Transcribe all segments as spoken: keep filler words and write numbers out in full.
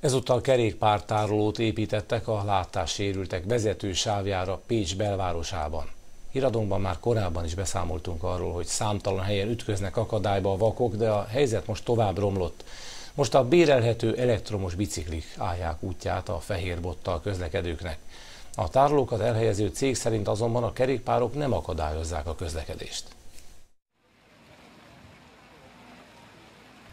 Ezúttal kerékpártárolót építettek a látássérültek vezető sávjára Pécs belvárosában. Híradónkban már korábban is beszámoltunk arról, hogy számtalan helyen ütköznek akadályba a vakok, de a helyzet most tovább romlott. Most a bérelhető elektromos biciklik állják útját a fehér bottal közlekedőknek. A tárolókat elhelyező cég szerint azonban a kerékpárok nem akadályozzák a közlekedést.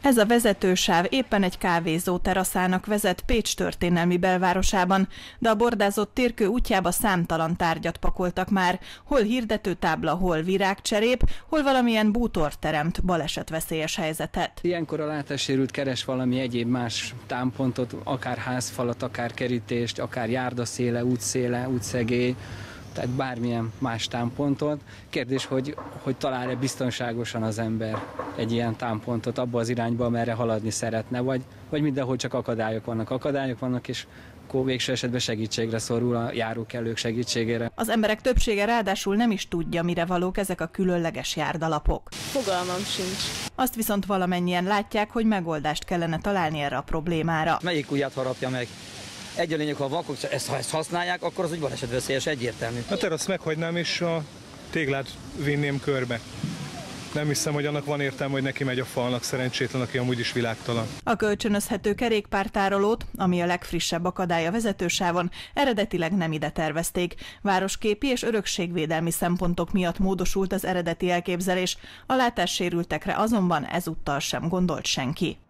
Ez a vezetősáv éppen egy kávézó teraszának vezet Pécs történelmi belvárosában, de a bordázott térkő útjába számtalan tárgyat pakoltak már, hol hirdetőtábla, hol virágcserép, hol valamilyen bútor teremt balesetveszélyes helyzetet. Ilyenkor a látássérült keres valami egyéb más támpontot, akár házfalat, akár kerítést, akár járdaszéle, útszéle, útszegély, tehát bármilyen más támpontot. Kérdés, hogy, hogy talál-e biztonságosan az ember egy ilyen támpontot abba az irányba, merre haladni szeretne, vagy, vagy mindenhol csak akadályok vannak. Akadályok vannak, és akkor végső esetben segítségre szorul, a járókelők segítségére. Az emberek többsége ráadásul nem is tudja, mire valók ezek a különleges járdalapok. Fogalmam sincs. Azt viszont valamennyien látják, hogy megoldást kellene találni erre a problémára. Melyik ujját harapja meg? Egy a lényeg, ha a vakok ezt, ha ezt használják, akkor az úgy balesetveszélyes, egyértelmű. A teraszt meghagynám, és a téglát vinném körbe. Nem hiszem, hogy annak van értelme, hogy neki megy a falnak, szerencsétlen, aki amúgy is világtalan. A kölcsönözhető kerékpártárolót, ami a legfrissebb akadály a vezetősávon, eredetileg nem ide tervezték. Városképi és örökségvédelmi szempontok miatt módosult az eredeti elképzelés. A látássérültekre azonban ezúttal sem gondolt senki.